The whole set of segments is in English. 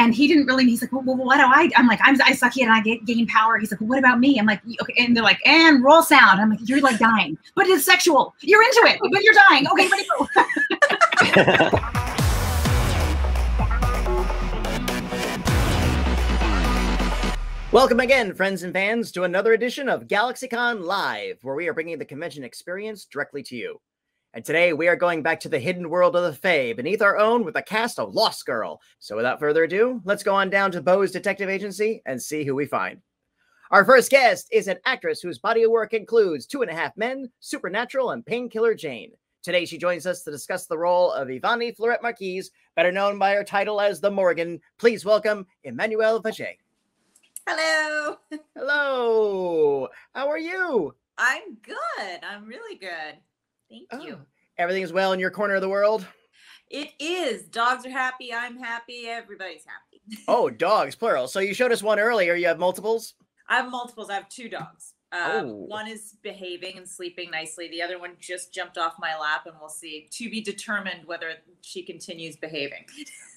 And he didn't really, he's like, well, what do I, I'm like, I suck here and I gain power. He's like, well, what about me? I'm like, okay. And they're like, and roll sound. I'm like, you're like dying, but it's sexual. You're into it, but you're dying. Okay, ready to go. Welcome again, friends and fans, to another edition of GalaxyCon Live, where we are bringing the convention experience directly to you. And today we are going back to the hidden world of the Fae beneath our own with the cast of Lost Girl. So without further ado, let's go on down to Bo's Detective Agency and see who we find. Our first guest is an actress whose body of work includes Two and a Half Men, Supernatural, and Painkiller Jane. Today she joins us to discuss the role of Evony Fleurette Marquise, better known by her title as The Morgan. Please welcome Emmanuelle Vaugier. Hello. Hello. How are you? I'm good. I'm really good. Thank you. Everything is well in your corner of the world? It is. Dogs are happy. I'm happy. Everybody's happy. Oh, dogs, plural. So you showed us one earlier. You have multiples? I have multiples. I have two dogs. One is behaving and sleeping nicely. The other one just jumped off my lap, and we'll see. To be determined whether she continues behaving.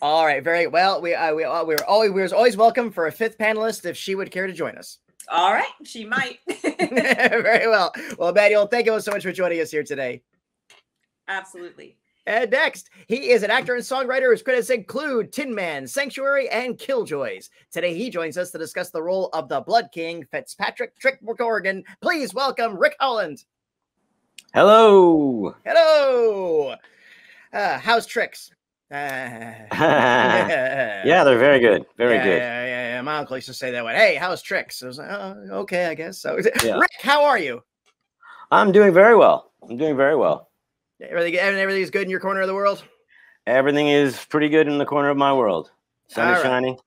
All right. Very well. We were always welcome for a fifth panelist if she would care to join us. All right, she might. Very well. Well, Emmanuelle, thank you so much for joining us here today. Absolutely. And next, he is an actor and songwriter whose credits include Tin Man, Sanctuary, and Killjoys. Today, he joins us to discuss the role of the Blood King, Fitzpatrick Trick McCorrigan. Please welcome Rick Holland. Hello. Hello. How's tricks? Yeah, they're very good. Very good. Yeah. My uncle used to say that one. Hey, how's tricks? I was like, oh, okay, I guess. So, yeah. Rick, how are you? I'm doing very well. I'm doing very well. Everything's good in your corner of the world? Everything is pretty good in the corner of my world. Sun is shining.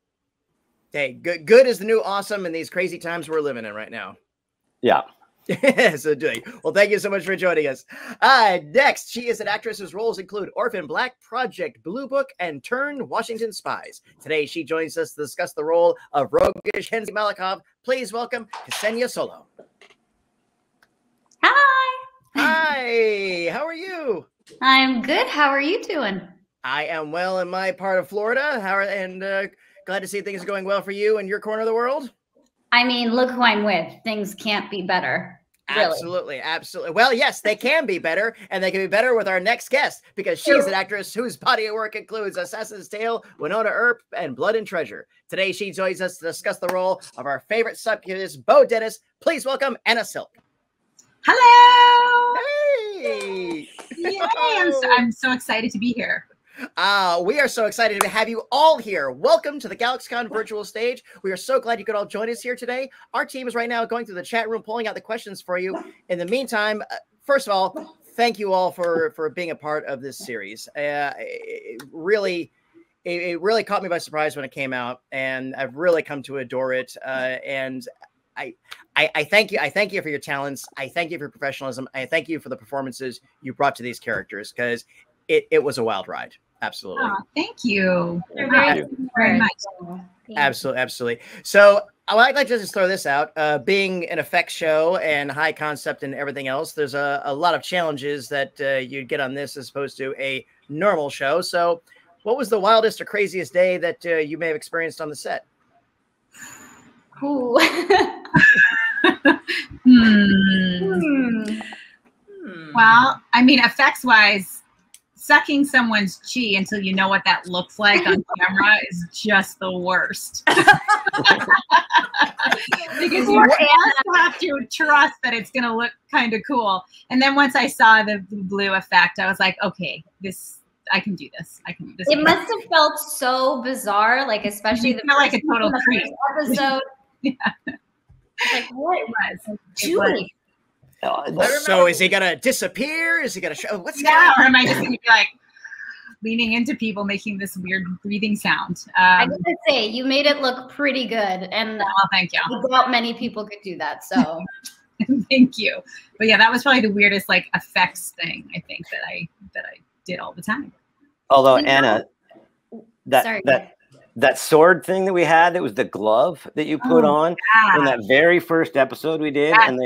Hey, good is the new awesome in these crazy times we're living in right now. Yeah. So doing. Well, thank you so much for joining us. Next, she is an actress whose roles include Orphan Black, Project Blue Book, and Turn: Washington's Spies. Today, she joins us to discuss the role of roguish Kenzi Malikov. Please welcome Ksenia Solo. Hi. Hi, how are you? I'm good. How are you doing? I am well in my part of Florida. Glad to see things are going well for you in your corner of the world. I mean, look who I'm with. Things can't be better. Really. Absolutely, absolutely. Well, yes, they can be better, and they can be better with our next guest because she's an actress whose body of work includes Assassin's Tale, Wynonna Earp, and Blood and Treasure. Today, she joins us to discuss the role of our favorite succubus, Bo Dennis. Please welcome Anna Silk. Hello! Hey! Yay! I'm so excited to be here. We are so excited to have you all here. Welcome to the GalaxyCon virtual stage. We are so glad you could all join us here today. Our team is right now going through the chat room, pulling out the questions for you. In the meantime, first of all, thank you all for being a part of this series. It really caught me by surprise when it came out, and I've really come to adore it. And I thank you. I thank you for your talents. I thank you for your professionalism. I thank you for the performances you brought to these characters because it was a wild ride. Absolutely. Oh, thank you. Thank you very much. Absolutely. Absolutely. So I'd like to just throw this out. Being an effects show and high concept and everything else, there's a lot of challenges that you'd get on this as opposed to a normal show. So what was the wildest or craziest day that you may have experienced on the set? Ooh. Well, I mean, effects-wise, sucking someone's chi until you know what that looks like on camera is just the worst. Because you have to trust that it's going to look kind of cool. And then once I saw the blue effect, I was like, okay, I can do this. It must have felt so bizarre, like especially the like a total creep episode. Yeah. Like what it was. Julie. So is he gonna disappear? Is he gonna show what's yeah, or am I just gonna be like leaning into people making this weird breathing sound? I gotta say, you made it look pretty good. And oh, thank you. Not many people could do that, so thank you. But yeah, that was probably the weirdest like effects thing I think that I did all the time. Although Anna, that sword thing that we had, that was the glove that you put on in that very first episode we did. Yes. And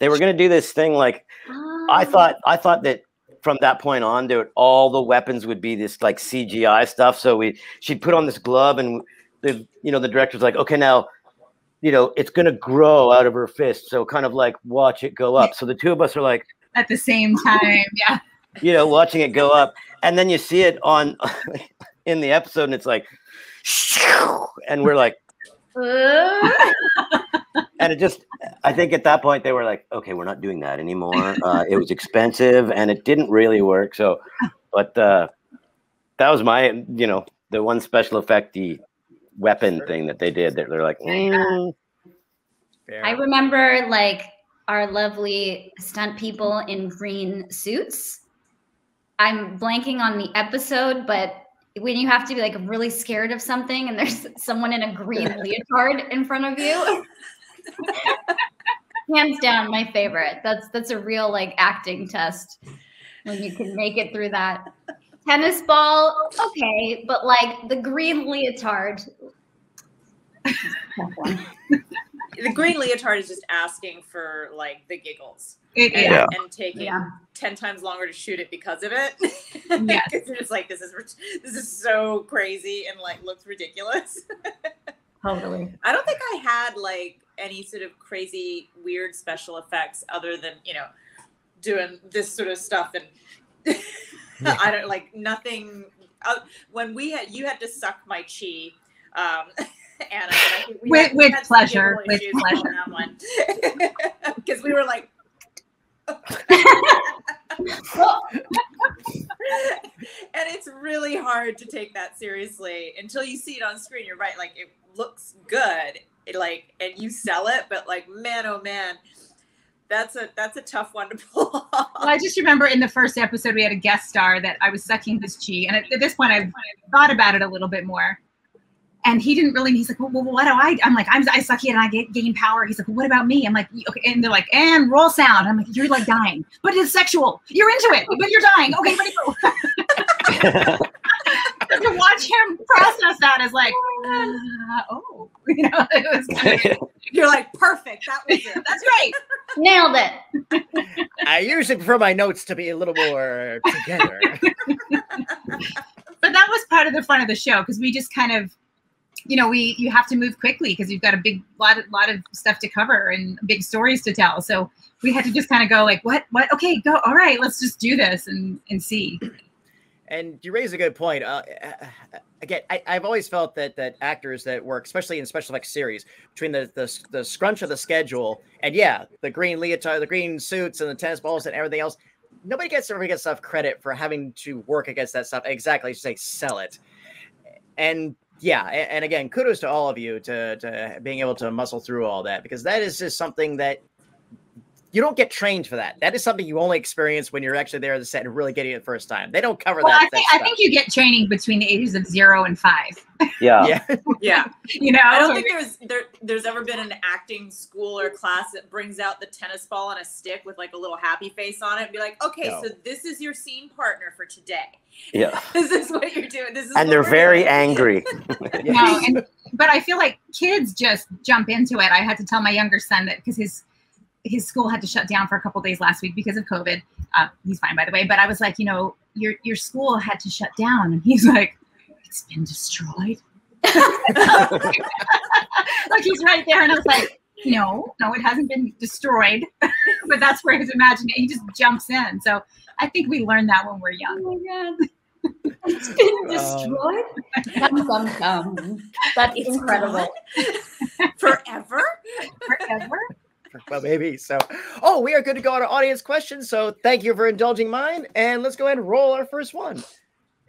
they were going to do this thing. Like I thought that from that point on, dude, all the weapons would be this like CGI stuff. So she'd put on this glove, and the director's like, okay, now, it's going to grow out of her fist. So kind of like watch it go up. So the two of us are like at the same time. Yeah. Watching it go up, and then you see it in the episode, and it's like, and we're like, and it just, I think at that point they were like, okay, we're not doing that anymore. It was expensive and it didn't really work. So, but that was my, the one special effect-y weapon thing that they did that they're like, I remember like our lovely stunt people in green suits. I'm blanking on the episode, but when you have to be like really scared of something and there's someone in a green leotard in front of you, hands down my favorite. That's a real like acting test when you can make it through that. Tennis ball, okay, but like the green leotard. The green leotard is just asking for like the giggles. And taking 10 times longer to shoot it because of it. Yeah, it's just like this is so crazy and like looks ridiculous. Totally. I don't think I had like any sort of crazy weird special effects other than doing this sort of stuff and I don't like nothing. When you had to suck my chi. Anna, with pleasure. Because we were like, and it's really hard to take that seriously until you see it on screen. You're right, like it looks good, and you sell it, but like, man, oh man, that's a tough one to pull off. Well, I just remember in the first episode we had a guest star that I was sucking his chi, and at this point I thought about it a little bit more. And he didn't really, he's like, well, what do I? I'm like, I suck it and I gain power. He's like, well, what about me? I'm like, okay. And they're like, and roll sound. I'm like, you're like dying, but it's sexual. You're into it, but you're dying. Okay, ready, go. To watch him process that is like, it was kind of, you're like, perfect. That was it. That's right. Nailed it. I usually prefer my notes to be a little more together. But that was part of the fun of the show because we just kind of, you have to move quickly because you've got a big lot of stuff to cover and big stories to tell. So we had to just kind of go like, what? Okay, go. All right, let's just do this and see. And you raise a good point. Again, I've always felt that actors that work, especially in special effects series, between the scrunch of the schedule and the green leotard, the green suits, and the tennis balls and everything else, nobody gets enough credit for having to work against that stuff. Exactly, you say sell it, and. Yeah, and again, kudos to all of you to being able to muscle through all that, because that is just something that you don't get trained for. That is something you only experience when you're actually there at the set and really getting it the first time. They don't cover that. I think you get training between the ages of 0 and 5. Yeah. I don't think there's ever been an acting school or class that brings out the tennis ball on a stick with like a little happy face on it and be like, okay, so this is your scene partner for today. Yeah. This is what you're doing. This is and they're very doing. Angry. No, but I feel like kids just jump into it. I had to tell my younger son that because his school had to shut down for a couple of days last week because of COVID. He's fine, by the way. But I was like, your school had to shut down. And he's like, it's been destroyed. Like he's right there. And I was like, no, it hasn't been destroyed. But that's where his imagination, he just jumps in. So I think we learned that when we're young. Oh my God. It's been destroyed? That's incredible. Forever? Well, maybe so. Oh, we are good to go on our audience questions. So thank you for indulging mine. And let's go ahead and roll our first one.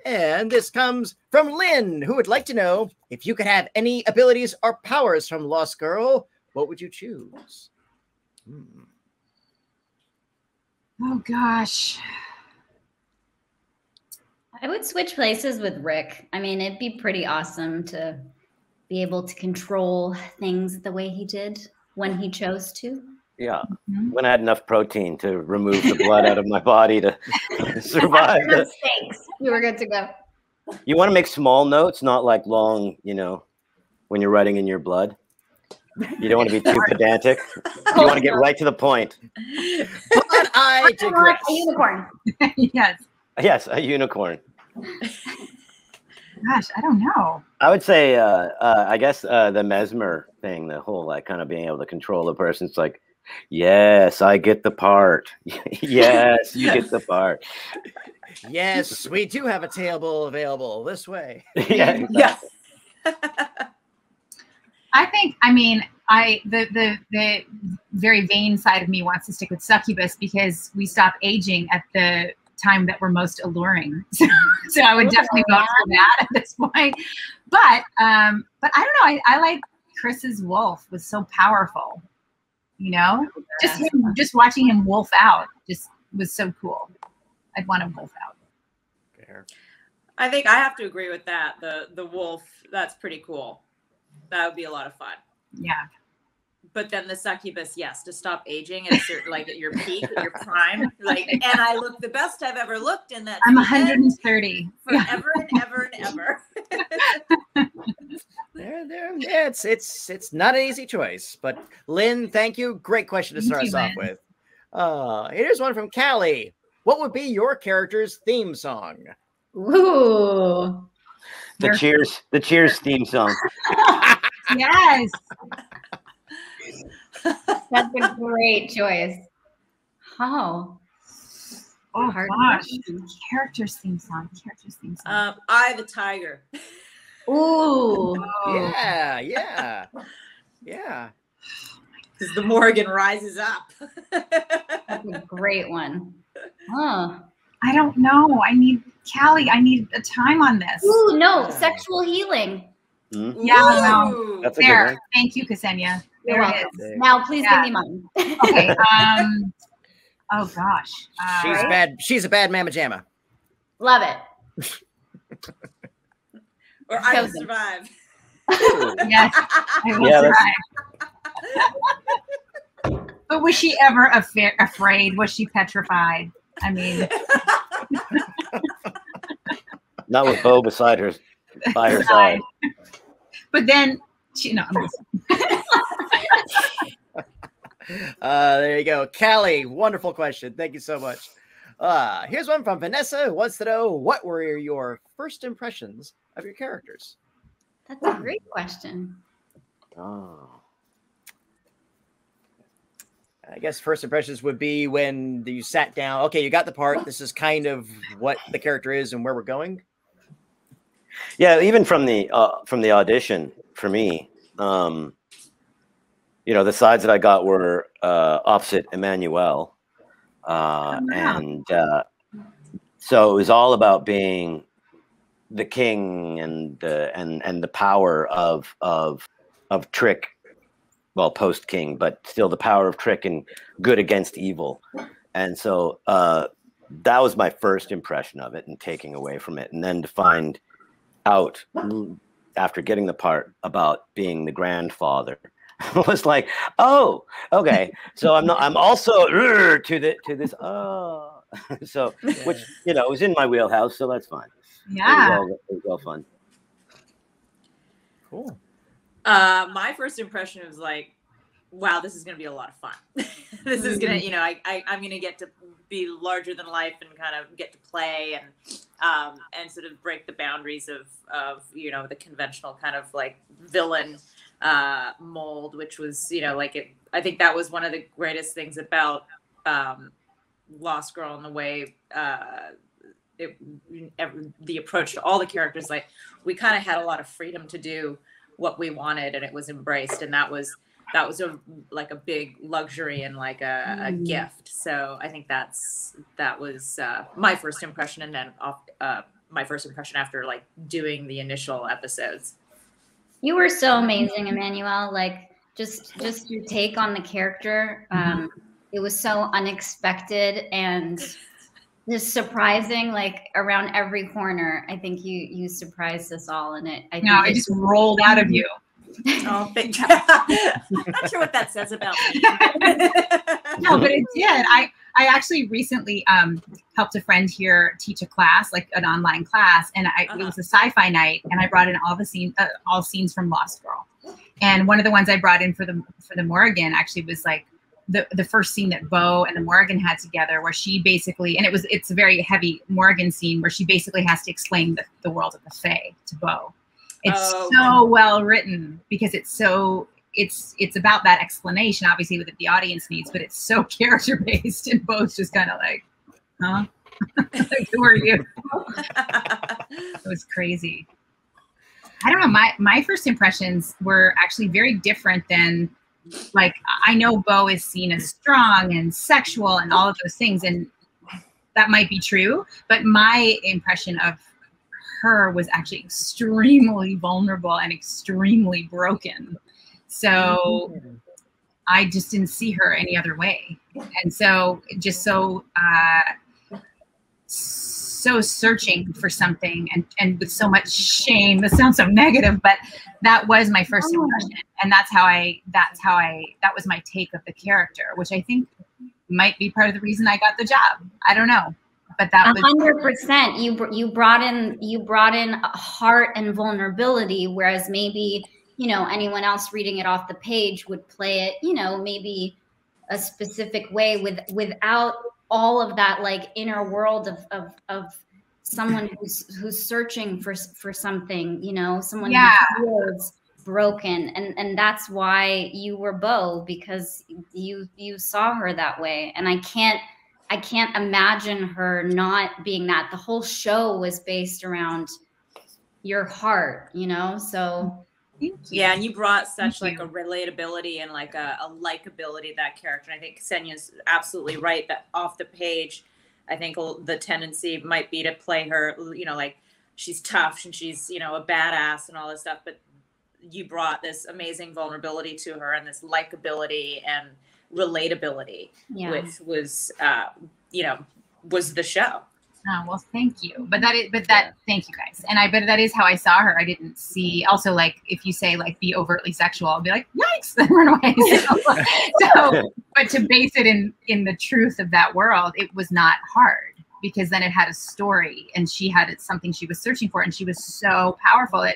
And this comes from Lynn, who would like to know, if you could have any abilities or powers from Lost Girl, what would you choose? Oh, gosh. I would switch places with Rick. I mean, it'd be pretty awesome to be able to control things the way he did. When he chose to? Yeah, when I had enough protein to remove the blood out of my body to survive. You were good to go. You want to make small notes, not like long, when you're writing in your blood. You don't want to be too pedantic. You want to get right to the point. But I digress. A unicorn. Yes. Yes, a unicorn. Gosh, I don't know. I would say, I guess the mesmer thing, the whole like kind of being able to control the person. It's like, yes, I get the part. Yes, you get the part. Yes, we do have a table available this way. Yeah, exactly. Yes. I think, I mean, the very vain side of me wants to stick with succubus because we stop aging at the time that we're most alluring. So I would definitely vote for that at this point. But I don't know. I like Chris's wolf was so powerful. You know, just him, just watching him wolf out just was so cool. I'd want him wolf out. Fair. I think I have to agree with that. The wolf, that's pretty cool. That would be a lot of fun. Yeah. But then the succubus, yes, to stop aging at certain, like at your peak, at your prime. Like, and I look the best I've ever looked in that. I'm 130. Forever and ever and ever. There. Yeah, it's not an easy choice. But Lynn, thank you. Great question to start us off with. Here's one from Callie. What would be your character's theme song? Ooh. The Cheers theme song. Yes. That's a great choice. Oh gosh. Characters theme song. I the Tiger. Ooh. Yeah. Because the Morgan rises up. That's a great one. Huh. I don't know. I need a time on this. Ooh, no. Sexual healing. Mm-hmm. Yeah. Ooh. That's there. A good one. Thank you, Ksenia. You're welcome. Now, please give me mine. Okay. Oh gosh. She's bad. She's a bad mamma jamma. Love it. Or I Will Survive. Yes. I Will Survive. But was she ever afraid? Was she petrified? I mean, not with Bo beside her, by her side. But then, there you go. Callie, wonderful question. Thank you so much. Here's one from Vanessa, who wants to know, what were your first impressions of your characters? That's a great question. Oh. I guess first impressions would be when you sat down. Okay, you got the part. This is kind of what the character is and where we're going. Yeah, even from the audition for me, the sides that I got were opposite Emmanuelle, and so it was all about being the king and the power of Trick. Well, post King, but still the power of Trick and good against evil. And so that was my first impression of it and taking away from it. And then to find out after getting the part about being the grandfather was like, oh, okay. So I'm also to this. Oh, so which, it was in my wheelhouse. So that's fine. Yeah. It was all fun. Cool. My first impression was like, wow, this is going to be a lot of fun. This is going to, I'm going to get to be larger than life and kind of get to play and sort of break the boundaries of the conventional kind of like villain mold, which was, I think that was one of the greatest things about Lost Girl in the way, the approach to all the characters, like we kind of had a lot of freedom to do what we wanted and it was embraced, and that was a big luxury and like a gift. So I think that was my first impression, and then my first impression after like doing the initial episodes. You were so amazing, Emmanuelle. Like just your take on the character, it was so unexpected and just surprising, like around every corner. I think you surprised us all in it. I think it just rolled out of you. Oh, thank you. I'm not sure what that says about me. No, but it did. I actually recently helped a friend here teach a class, like an online class, and it was a sci-fi night, and I brought in all scenes from Lost Girl. And one of the ones I brought in for the Morrigan actually was like the first scene that Bo and the Morrigan had together, where she basically, and it's a very heavy Morrigan scene where she basically has to explain the world of the Fae to Bo. It's so well written because it's so, it's about that explanation, obviously, that the audience needs, but it's so character based, and Bo's just kind of like, huh? Like, who are you? It was crazy. I don't know. My first impressions were actually very different than, like, I know Bo is seen as strong and sexual and all of those things, and that might be true, but my impression of her was actually extremely vulnerable and extremely broken. So I just didn't see her any other way. And so just so searching for something, and with so much shame. This sounds so negative, but that was my first impression, and that was my take of the character, which I think might be part of the reason I got the job. I don't know, but that 100%. You brought in heart and vulnerability, whereas maybe, you know, anyone else reading it off the page would play it, you know, maybe a specific way without all of that, like, inner world of someone who's searching for something, you know, someone who feels broken, and that's why you were Bo, because you saw her that way, and I can't imagine her not being that. The whole show was based around your heart, you know, so. Yeah, and you brought such a relatability and like a likability to that character. And I think Ksenia's absolutely right that off the page, I think the tendency might be to play her, you know, like she's tough and she's, you know, a badass and all this stuff. But you brought this amazing vulnerability to her and this likability and relatability, which was, you know, was the show. Oh, well, thank you. Thank you guys. And I bet that is how I saw her. I didn't see, also, like, if you say, like, be overtly sexual, I'll be like, yikes, and run away. So, but to base it in the truth of that world, it was not hard, because then it had a story, and she had something she was searching for, and she was so powerful that,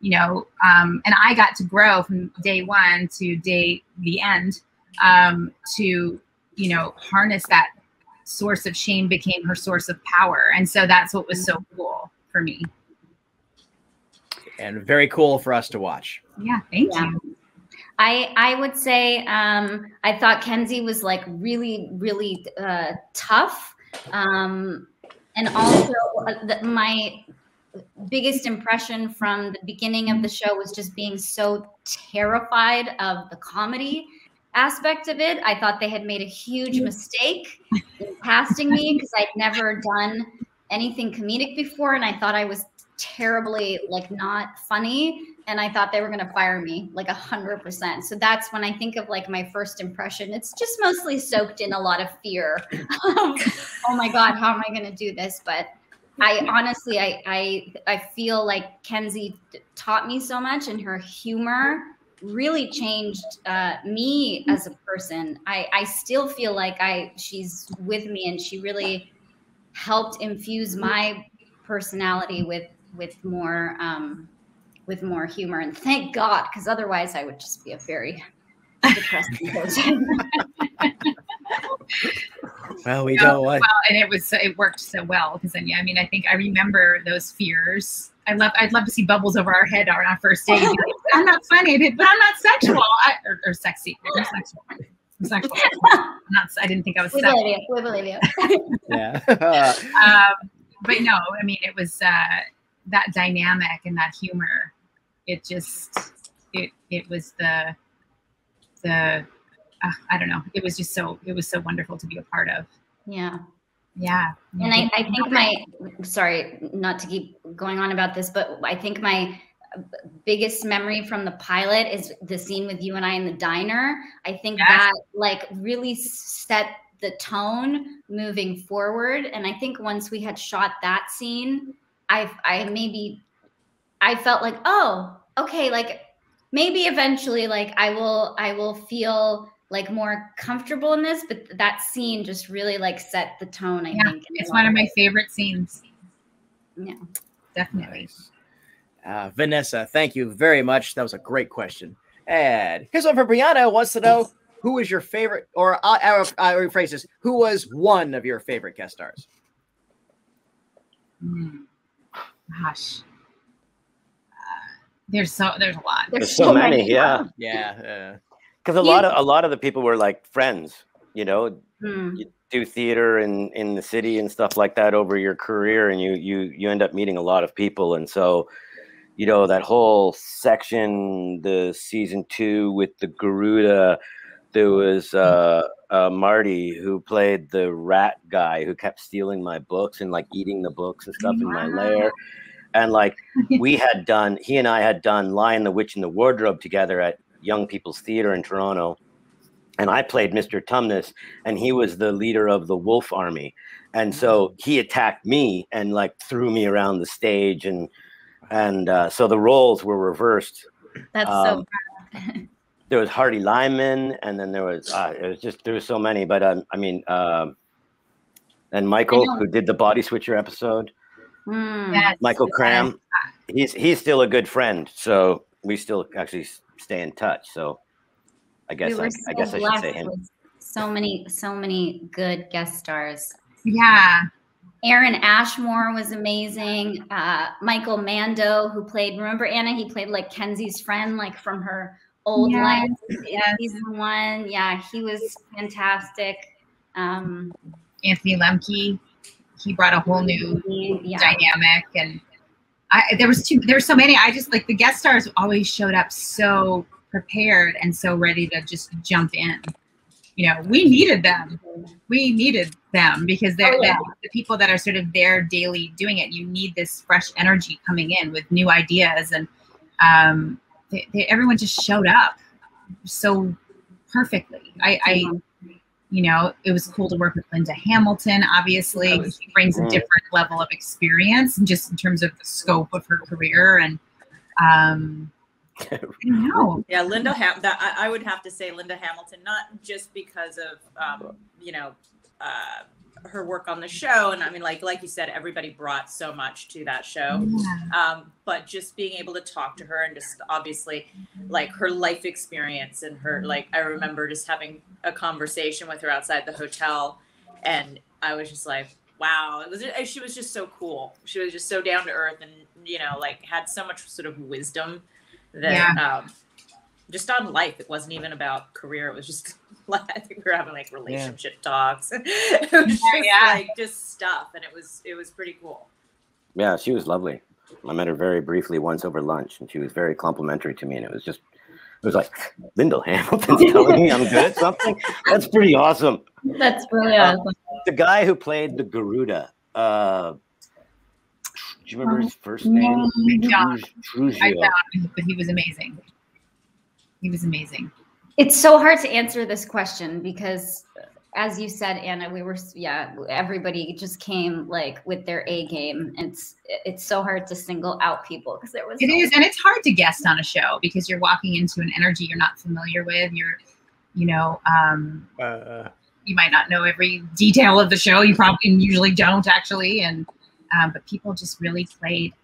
you know, and I got to grow from day one to the end, to, you know, harness that. Source of shame became her source of power, and so that's what was so cool for me, and very cool for us to watch. Yeah, thank you. I would say I thought Kenzi was like really tough, and also my biggest impression from the beginning of the show was just being so terrified of the comedy aspect of it. I thought they had made a huge mistake in casting me, because I'd never done anything comedic before, and I thought I was terribly, like, not funny, and I thought they were going to fire me, like, 100%. So that's when I think of, like, my first impression. It's just mostly soaked in a lot of fear. Oh my God, how am I going to do this? But I honestly, I feel like Kenzi taught me so much, and her humor really changed me as a person. I still feel like she's with me, and she really helped infuse my personality with more humor. And thank God, because otherwise I would just be a very depressing person. Well, we don't want. Well, and it worked so well, because I mean, I think I remember those fears. I'd love to see bubbles over our head on our first date. I'm not funny, but I'm not sexual. Or sexy. I'm sexual. I'm sexual. I'm not, I didn't think I was sexual. We believe you. Yeah. But no, I mean, it was that dynamic and that humor. It just, it was the I don't know. It was so wonderful to be a part of. Yeah. Yeah. And I think sorry, not to keep going on about this, but I think my biggest memory from the pilot is the scene with you and I in the diner. I think that, like, really set the tone moving forward. And I think once we had shot that scene, I felt like, oh, okay, like, maybe eventually, like, I will feel like more comfortable in this, but that scene just really, like, set the tone, I think. It's one of my favorite scenes. Yeah, definitely. Nice. Vanessa, thank you very much. That was a great question. ad. Here's one for Brianna, wants to know who was your favorite, or I rephrase this, who was one of your favorite guest stars? Gosh. There's a lot. There's so many, yeah. Yeah. Because a lot of the people were like friends, you know. You do theater in the city and stuff like that over your career, and you end up meeting a lot of people. And so, you know, that whole section, the season 2 with the Garuda, there was Marty, who played the rat guy who kept stealing my books and like eating the books and stuff in my lair. And like he and I had done Lion, the Witch, and the Wardrobe together at Young People's Theater in Toronto. And I played Mr. Tumnus, and he was the leader of the wolf army. And so he attacked me and like threw me around the stage. And so the roles were reversed. That's so bad. There was Hardy Lyman, and then there was so many. But and Michael, who did the Body Switcher episode. Michael Cram, he's still a good friend. So we still actually stay in touch. So I guess I should say him. So many good guest stars. Yeah. Aaron Ashmore was amazing. Michael Mando, who played, remember Anna, he played like Kenzi's friend, like from her old life. Yeah. Season 1. Yeah. He was fantastic. Anthony Lemke, he brought a whole new dynamic, and there were so many. I just like the guest stars always showed up so prepared and so ready to just jump in. You know, we needed them. We needed them because they're the people that are sort of there daily doing it. You need this fresh energy coming in with new ideas, and everyone just showed up so perfectly. You know, it was cool to work with Linda Hamilton, obviously. She brings a different level of experience just in terms of the scope of her career. And I don't know. Yeah, I would have to say Linda Hamilton, not just because of, her work on the show. And I mean, like you said, everybody brought so much to that show. Yeah. But just being able to talk to her, and just obviously like her life experience and her, like, I remember just having a conversation with her outside the hotel, and I was just like, wow, she was just so cool. She was just so down to earth, and, you know, like had so much sort of wisdom that just on life. It wasn't even about career. It was just, I think we were having like relationship talks. It was just like just stuff, and it was pretty cool. Yeah, she was lovely. I met her very briefly once over lunch, and she was very complimentary to me. And it was like, Linda Hamilton's telling me I'm good at something. That's pretty awesome. That's really awesome. The guy who played the Garuda. Do you remember his first name? John. I found him, but he was amazing. He was amazing. It's so hard to answer this question because, as you said, Anna, everybody just came like with their A game. It's so hard to single out people because there was. It is, and it's hard to guest on a show because you're walking into an energy you're not familiar with. You might not know every detail of the show. You probably usually don't actually, and but people just really played.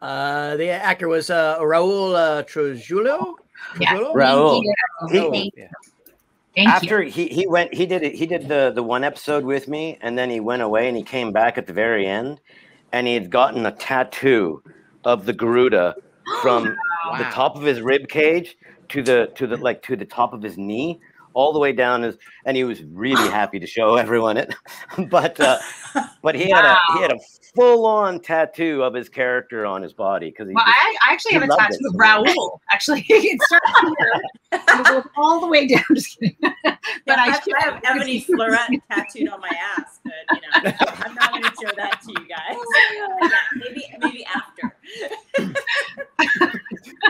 The actor was Raul Trujillo. Yeah. Raul. Thank you. He did the one episode with me, and then he went away, and he came back at the very end, and he had gotten a tattoo of the Garuda from the top of his rib cage to the top of his knee, all the way down. And he was really happy to show everyone it, but he had a full-on tattoo of his character on his body because I actually have a tattoo of Raul. Actually, it starts here and it goes all the way down. Just kidding. But yeah, I have Evony Fleurette tattooed on my ass, but you know, I'm not going to show that to you guys. Yeah, maybe after.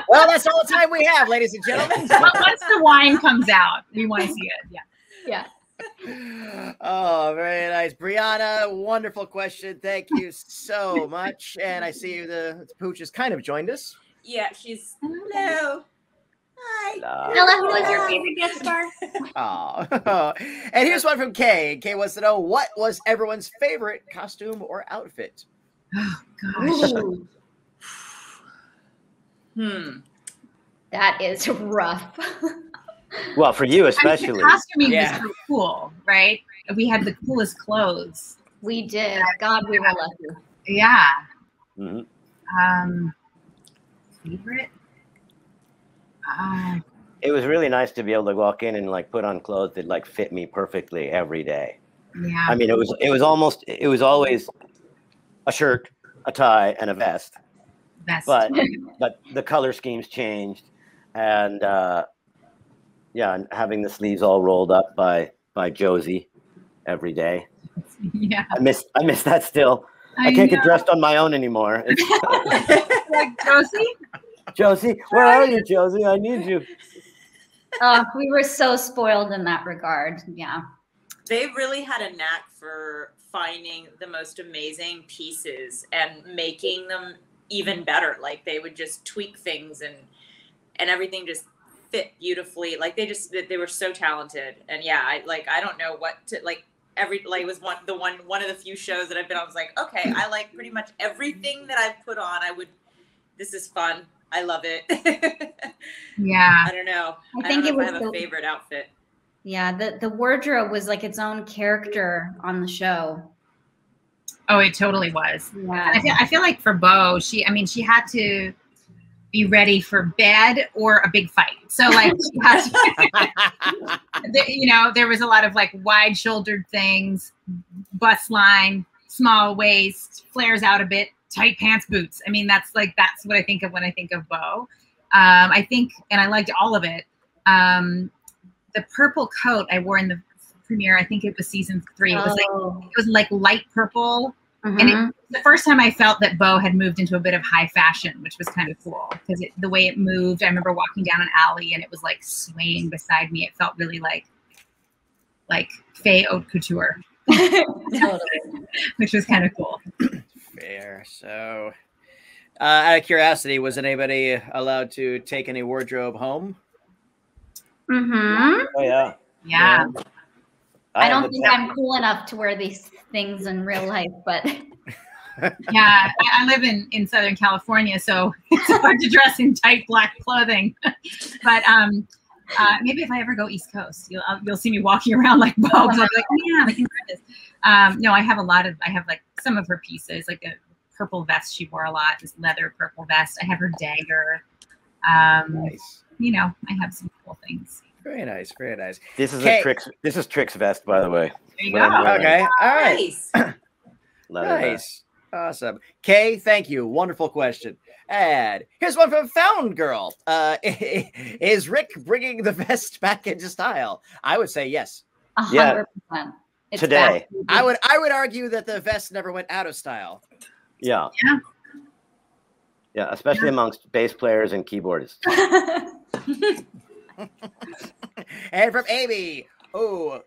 Well, that's all the time we have, ladies and gentlemen. Well, once the wine comes out, we want to see it. Yeah. Yeah. Oh, very nice, Brianna. Wonderful question. Thank you so much. And I see the Pooch has kind of joined us. Yeah, she's hello. Hi. Hello. Who was your favorite guest star? Oh, and here's one from Kay. Kay wants to know, what was everyone's favorite costume or outfit? Oh gosh. That is rough. Well, for you especially. I mean, the costuming was so cool, right? We had the coolest clothes. We did. God, we were lucky. Yeah. Mm-hmm. Favorite? It was really nice to be able to walk in and like put on clothes that like fit me perfectly every day. Yeah. I mean, it was always a shirt, a tie, and a vest. But the color schemes changed, and yeah, and having the sleeves all rolled up by Josie every day. Yeah. I miss that still. I can't get dressed on my own anymore. Like Josie, where are you, Josie? I need you. We were so spoiled in that regard. Yeah. They really had a knack for finding the most amazing pieces and making them even better. Like they would just tweak things and everything just fit beautifully. Like they were so talented. And yeah, I don't know what to like. It was one of the few shows that I've been on. I was like, okay, I like pretty much everything that I've put on. This is fun. I love it. Yeah. I don't know. I don't know if I have a favorite outfit. Yeah, the wardrobe was like its own character on the show. Oh, it totally was. Yeah. I feel like for Bo, she had to be ready for bed or a big fight. So like, you know, there was a lot of like wide-shouldered things, bust line, small waist, flares out a bit, tight pants, boots. I mean, that's what I think of when I think of Bo. And I liked all of it. The purple coat I wore in the premiere, I think it was season 3. It was like light purple. Mm-hmm. And the first time I felt that Bo had moved into a bit of high fashion, which was kind of cool because the way it moved, I remember walking down an alley and it was like swaying beside me. It felt really like Faye Haute Couture, which was kind of cool. Fair. So out of curiosity, was anybody allowed to take any wardrobe home? Mm-hmm. Oh, yeah. Yeah. I don't think I'm cool enough to wear these things in real life, but yeah, I live in Southern California, so it's hard to dress in tight black clothing. But maybe if I ever go East Coast, you'll see me walking around like Bob. I'll be like, yeah, I can wear this. No, I have like some of her pieces, like a purple vest she wore a lot, this leather purple vest. I have her dagger. Nice. You know, I have some cool things. Very nice, very nice. This is Trick's vest, by the way. There you go. Okay, all right. Nice. Nice. Awesome. Kay, thank you. Wonderful question. And here's one from Found Girl. Is Rick bringing the vest back into style? I would say yes. 100%. It's today. Bad. I would argue that the vest never went out of style. Yeah. Yeah. Yeah, especially amongst bass players and keyboardists. And from Amy, who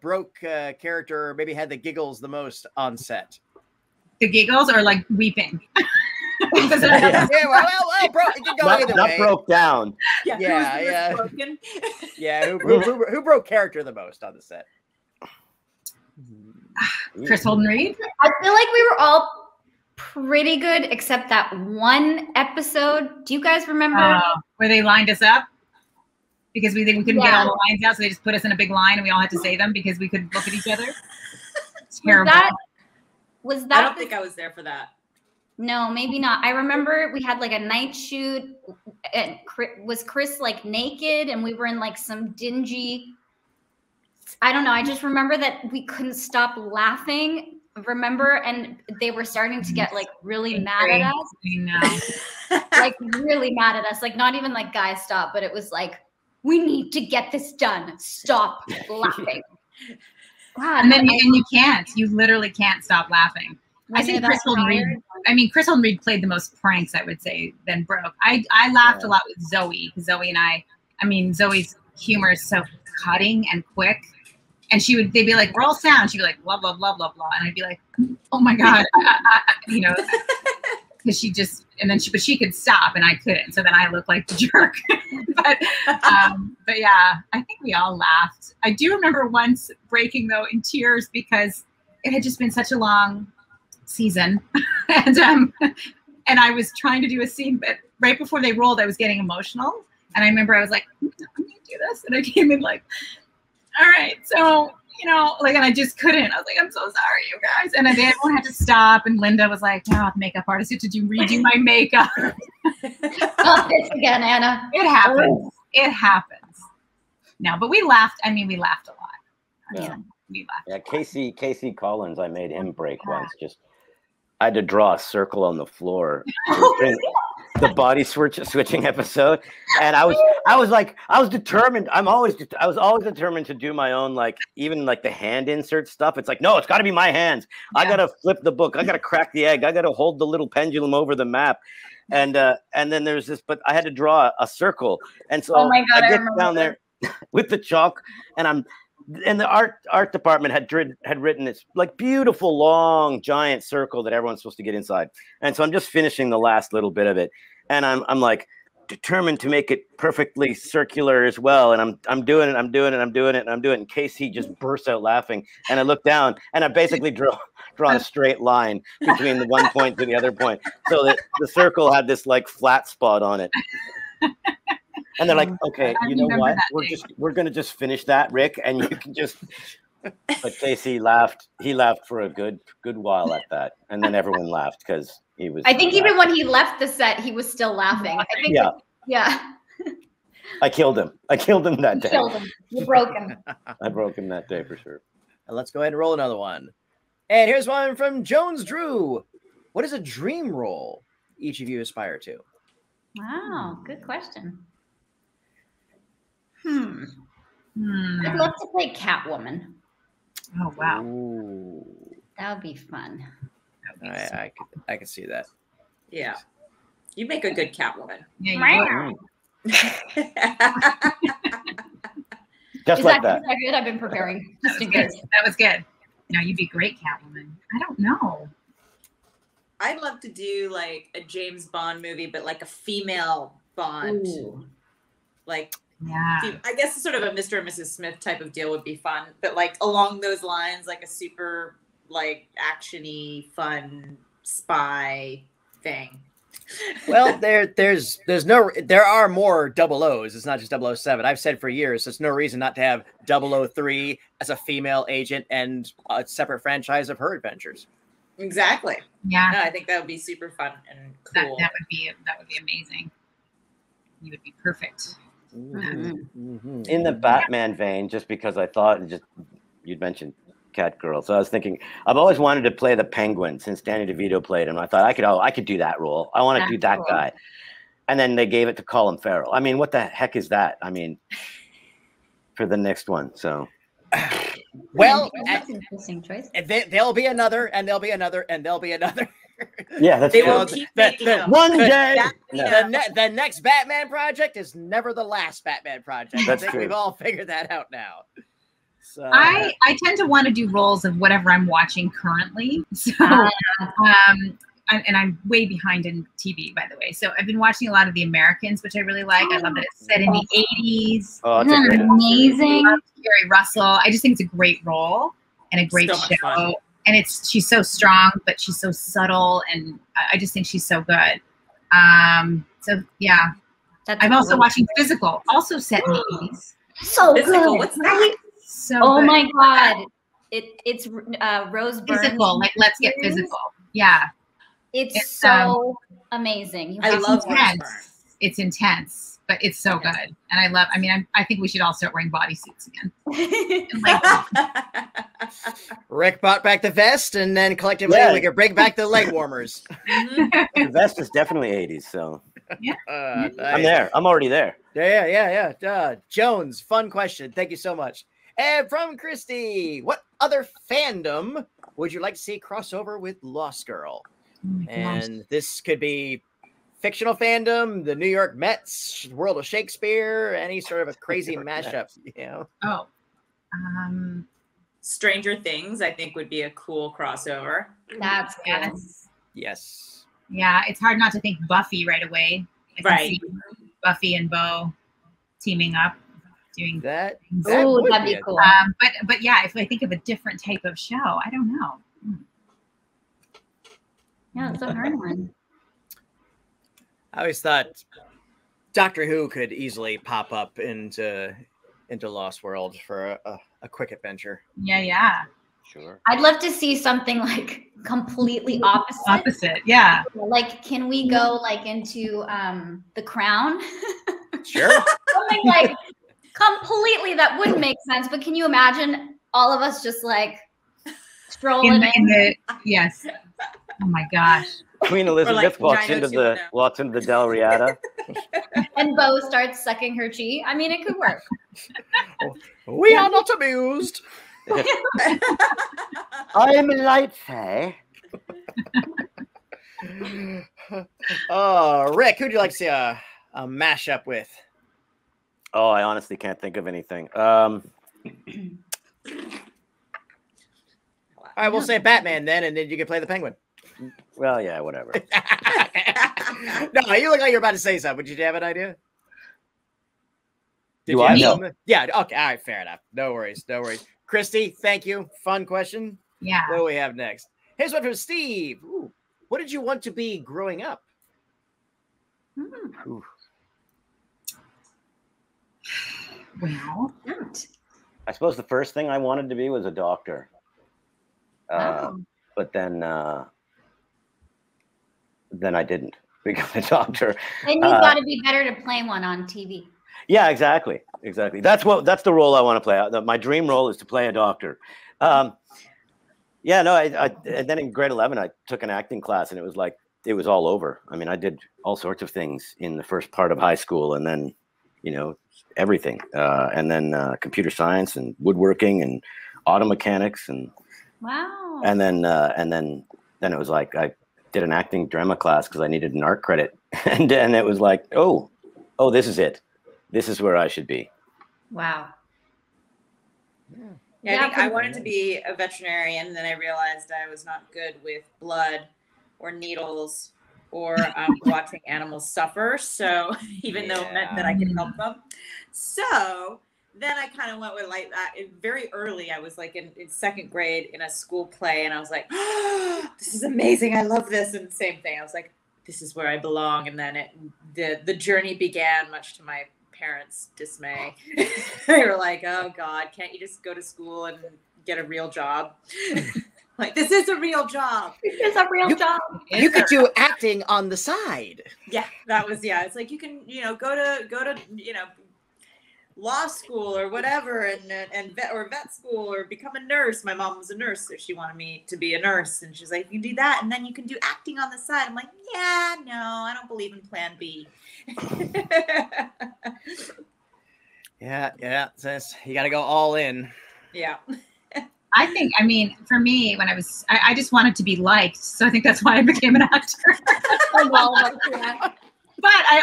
broke character, maybe had the giggles the most on set? The giggles or like weeping? Broke down. Yeah, yeah. Who broke character the most on the set? Chris Holden Reed. I feel like we were all pretty good, except that one episode. Do you guys remember where they lined us up? Because we think we couldn't get all the lines out, so they just put us in a big line, and we all had to say them because we couldn't look at each other. Terrible. I don't think I was there for that. No, maybe not. I remember we had like a night shoot, and Chris was like naked, and we were in like some dingy. I don't know. I just remember that we couldn't stop laughing. Remember, and they were starting to get like really mad at us. I know. Like really mad at us. Like not even like guys stop, but it was like, we need to get this done. Stop laughing. God, and then you can't. You literally can't stop laughing. I think Chris Holden Reed. I mean, Chris Holden Reed played the most pranks, I would say, than broke. I laughed a lot with Zoe. Zoe and I mean, Zoe's humor is so cutting and quick. And they'd be like, roll sound. She'd be like, blah, blah, blah, blah, blah. And I'd be like, oh my God. You know, because she just, and then but she could stop and I couldn't. So then I looked like the jerk. But yeah, I think we all laughed. I do remember once breaking though in tears because it had just been such a long season. And I was trying to do a scene, but right before they rolled, I was getting emotional. And I remember I was like, I'm going to do this. And I came in like, all right. So, you know, like, and I just couldn't. I was like, I'm so sorry, you guys. And then everyone had to stop. And Linda was like, oh, makeup artist, did you redo my makeup? Oh, this again, Anna. It happens. It happens. No, but we laughed. I mean, we laughed a lot. Yeah. We laughed. Yeah, Casey Collins, I made him break once. Just, I had to draw a circle on the floor. The body switching episode, and I was determined. I was always determined to do my own, like, even like the hand insert stuff. It's like, no, it's got to be my hands. Yeah. I gotta flip the book. I gotta crack the egg. I gotta hold the little pendulum over the map, and then there's this. But I had to draw a circle, and so oh my God, I get down there with the chalk, and the art department had written this like beautiful long giant circle that everyone's supposed to get inside. And so I'm just finishing the last little bit of it, and I'm like determined to make it perfectly circular as well. And I'm doing it. And Casey just bursts out laughing, and I look down, and I basically drawn a straight line between the one point to the other point, so that the circle had this like flat spot on it. And they're like, okay, you know what? We're gonna just finish that, Rick, and you can just. But Casey laughed. He laughed for a good while at that, and then everyone laughed because he was. I think even when he left the set, he was still laughing. I think. Yeah. Yeah. I killed him. I killed him that day. You killed him. You broke him. I broke him that day for sure. And let's go ahead and roll another one. And here's one from Jones Drew. What is a dream role each of you aspire to? Wow, good question. I'd love to play Catwoman. Oh, wow. Ooh. That would be fun. I could see that. Yeah. You make a good Catwoman. Yeah, just like that. That good? I've been preparing. Just in case. That was good. No, you'd be great Catwoman. I don't know. I'd love to do like a James Bond movie, but like a female Bond. Ooh. Like... Yeah, I guess sort of a Mr. and Mrs. Smith type of deal would be fun, but like along those lines, like a super like actiony, fun spy thing. Well, there are more 00s. It's not just 007. I've said for years, there's no reason not to have 003 as a female agent and a separate franchise of her adventures. Exactly. Yeah, no, I think that would be super fun and cool. That would be amazing. You would be perfect. Mm-hmm. In the Batman vein, just because I thought, and just you'd mentioned Catgirl, so I was thinking I've always wanted to play the Penguin since Danny DeVito played him. I thought I could do that role. I want to do that guy. And then they gave it to Colin Farrell. I mean, what the heck is that? I mean, for the next one. So, well, that's an interesting choice. There'll be another, and there'll be another, and there'll be another. Yeah, that's the next Batman project is never the last Batman project. That's I think true. We've all figured that out now. So I tend to want to do roles of whatever I'm watching currently. So and I'm way behind in TV, by the way. So I've been watching a lot of The Americans, which I really like. I love that it's set in the 80s. Oh, it's amazing. I love Gary Russell. I just think it's a great role and a great show. Fun. And she's so strong, but she's so subtle, and I just think she's so good. So yeah, I'm also watching Physical, also set in the 80s. So good. What's that? So oh my God, it's Rose Byrne. Physical, like Let's Get Physical. Yeah, it's so amazing. I love Rose Byrne. It's intense, but it's so good, and I love. I mean, I think we should all start wearing bodysuits again. Rick bought back the vest, and then collectively we could bring back the leg warmers. The vest is definitely 80s, so yeah. Nice. I'm there. I'm already there. Yeah. Jones, fun question. Thank you so much. And from Christy, what other fandom would you like to see crossover with Lost Girl? Oh and gosh. This could be fictional fandom, the New York Mets, World of Shakespeare, any sort of a crazy mashup, you know? Oh. Stranger Things, I think, would be a cool crossover. That's cool. Yes. Yeah, it's hard not to think Buffy right away. Right. Buffy and Bo teaming up, doing that. Oh, that'd be cool. But yeah, if I think of a different type of show, I don't know. Yeah, it's a hard one. I always thought Doctor Who could easily pop up into Lost World for a quick adventure. Yeah, yeah. Sure. I'd love to see something like completely opposite. Opposite, yeah. Like, can we go like into The Crown? Sure. Something like completely that wouldn't make sense. But can you imagine all of us just like strolling in? Yes. Oh my gosh. Queen Elizabeth like walks into the Del Riata, and Bo starts sucking her chi. I mean, it could work. We are not amused. I am Lightfair. Oh, Rick, who'd you like to see a mashup with? Oh, I honestly can't think of anything. All right, we'll say Batman then, and then you can play the Penguin. Well, yeah, whatever. No, you look like you're about to say something. Did you have an idea? Did you? Yeah. Okay. All right. Fair enough. No worries. No worries. Christy, thank you. Fun question. Yeah. What do we have next? Here's one from Steve. Ooh, what did you want to be growing up? Hmm. Well, I suppose the first thing I wanted to be was a doctor. But then I didn't become a doctor. Then you thought it'd be better to play one on TV. Yeah, exactly. Exactly. That's the role I want to play. My dream role is to play a doctor. Yeah, no, and then in grade 11, I took an acting class and it was like, it was all over. I mean, I did all sorts of things in the first part of high school and then, you know, everything. And then computer science and woodworking and auto mechanics and, wow. And then it was like, I did an acting drama class cause I needed an art credit. And it was like, oh, this is it. This is where I should be. Wow. Yeah, I think I wanted to be a veterinarian, and then I realized I was not good with blood or needles or watching animals suffer. So even though it meant that I could help them. So then I kind of went with like that. Very early, I was like in second grade in a school play, and I was like, oh, this is amazing. I love this. And same thing. I was like, this is where I belong. And then the journey began, much to my parents' dismay. They were like, oh God, can't you just go to school and get a real job? Like, this is a real job. It's a real job. You could do acting on the side. Yeah, that was, yeah. It's like, you can, you know, go to, you know, law school or whatever, or vet school, or become a nurse. My mom was a nurse, so she wanted me to be a nurse. And she's like, you can do that. And then you can do acting on the side. I'm like, yeah, no, I don't believe in plan B. Yeah. You got to go all in. Yeah. I think, I mean, for me, when I was, I just wanted to be liked. So I think that's why I became an actor. But I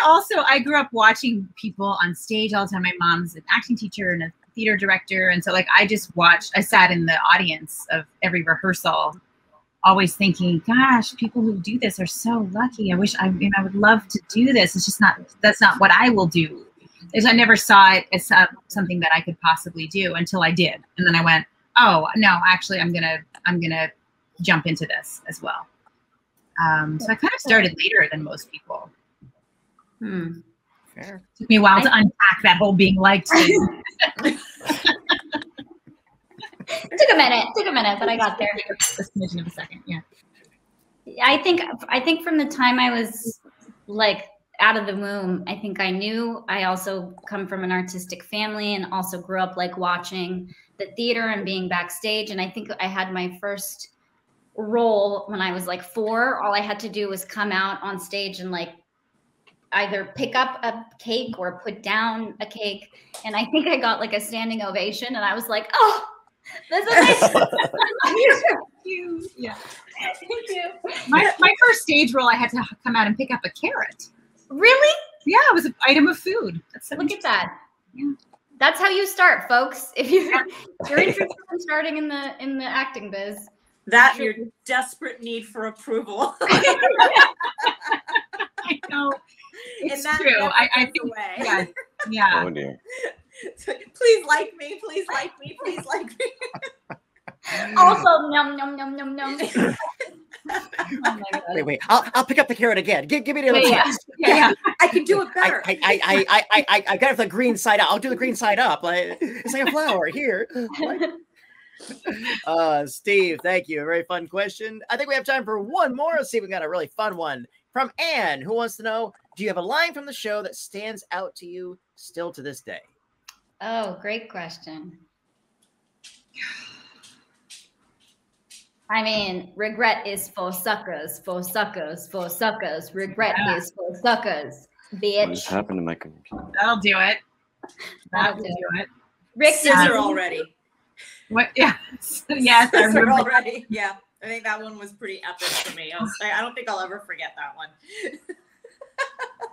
grew up watching people on stage all the time. My mom's an acting teacher and a theater director. And so like, I sat in the audience of every rehearsal, always thinking, gosh, people who do this are so lucky. I would love to do this. It's just not, that's not what I will do. I never saw it as something that I could possibly do until I did. And then I went, oh no, actually I'm going to jump into this as well. So I kind of started later than most people. Hmm. Fair. Took me a while to unpack that whole being liked thing. Took a minute, but I got there. A smidgen of a second, yeah. I think from the time I was like out of the womb, I think I knew. I also come from an artistic family and also grew up like watching the theater and being backstage. And I think I had my first role when I was like 4. All I had to do was come out on stage and like either pick up a cake or put down a cake. And I think I got like a standing ovation and I was like, oh, this is amazing. Thank you. Yeah. Thank you. My first stage role, I had to come out and pick up a carrot. Really? Yeah, it was an item of food. That's so Look at that. Yeah. That's how you start, folks. If you're interested in starting in the acting biz. That your desperate need for approval. I know. It's true. I think. Yeah. Yeah. Oh dear. Please like me. Please like me. Please like me. Also, nom nom nom nom nom. Oh wait. I'll pick up the carrot again. Give me the other one. Yeah. I can do it better. I got it the green side up. I'll do the green side up. It's like a flower here. Steve, thank you. Very fun question. I think we have time for one more. Let's see if we got a really fun one from Anne, who wants to know, do you have a line from the show that stands out to you still to this day? Oh, great question. I mean, regret is for suckers, for suckers, for suckers. Regret is for suckers, bitch. What just happened to my computer? That'll do it. That'll do it. Rick Scissor already. What? Yeah. Yes, I remember already. Yeah. I think that one was pretty epic for me. I don't think I'll ever forget that one.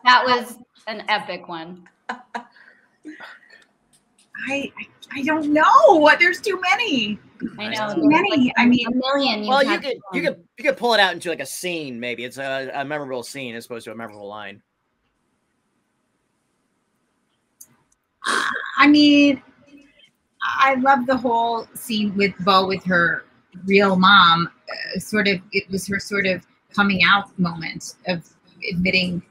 That was an epic one. I don't know what. There's too many. I know. Too many. Like, I mean, a million. Well, you could pull it out into like a scene. Maybe it's a memorable scene as opposed to a memorable line. I mean, I love the whole scene with Bo with her real mom. Sort of, it was her sort of coming out moment of admitting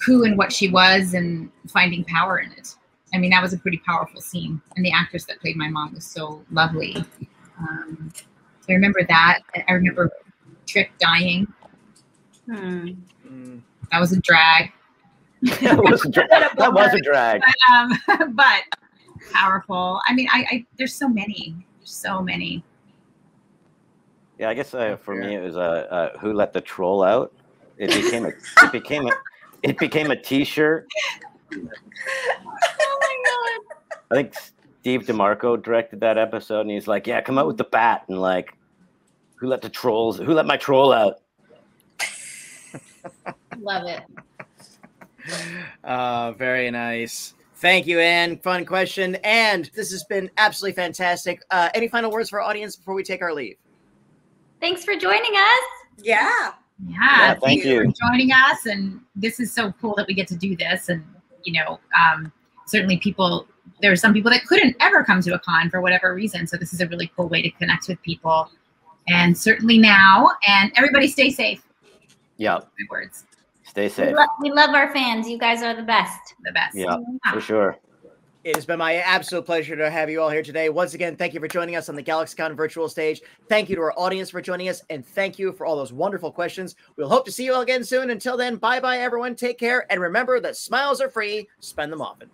who and what she was and finding power in it. I mean, that was a pretty powerful scene. And the actress that played my mom was so lovely. I remember that. I remember Trick dying. That was a drag. That was a drag. But powerful. I mean, there's so many. There's so many. Yeah, I guess for me, it was Who Let the Troll Out? It became a T-shirt. Oh my God. I think Steve DeMarco directed that episode, and he's like, "Yeah, come out with the bat and like, who let the trolls? Who let my troll out?" Love it. Very nice. Thank you, Anne. Fun question, and this has been absolutely fantastic. Any final words for our audience before we take our leave? Thanks for joining us. Yeah. Thank you for joining us, and this is so cool that we get to do this, and you know. Certainly people, there are some people that couldn't ever come to a con for whatever reason. So this is a really cool way to connect with people. And certainly now, and everybody stay safe. Yeah. My words. Stay safe. We love our fans. You guys are the best. The best. Yeah, for sure. It has been my absolute pleasure to have you all here today. Once again, thank you for joining us on the GalaxyCon virtual stage. Thank you to our audience for joining us. And thank you for all those wonderful questions. We'll hope to see you all again soon. Until then, bye-bye, everyone. Take care. And remember that smiles are free. Spend them often.